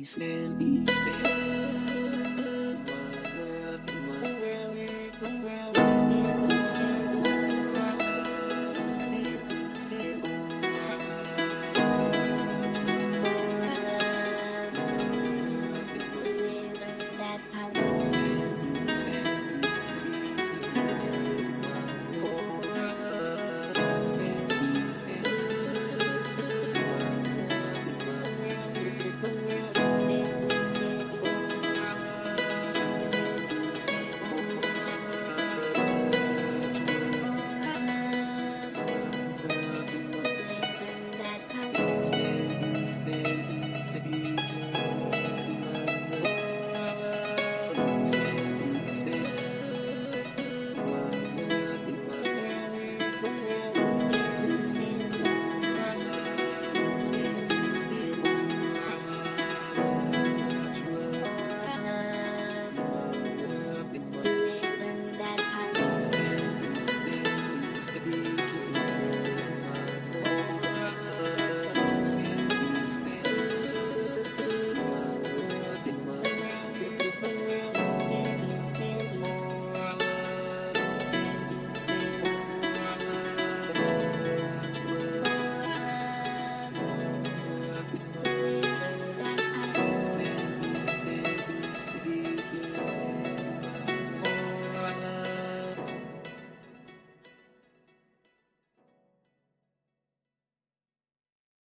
East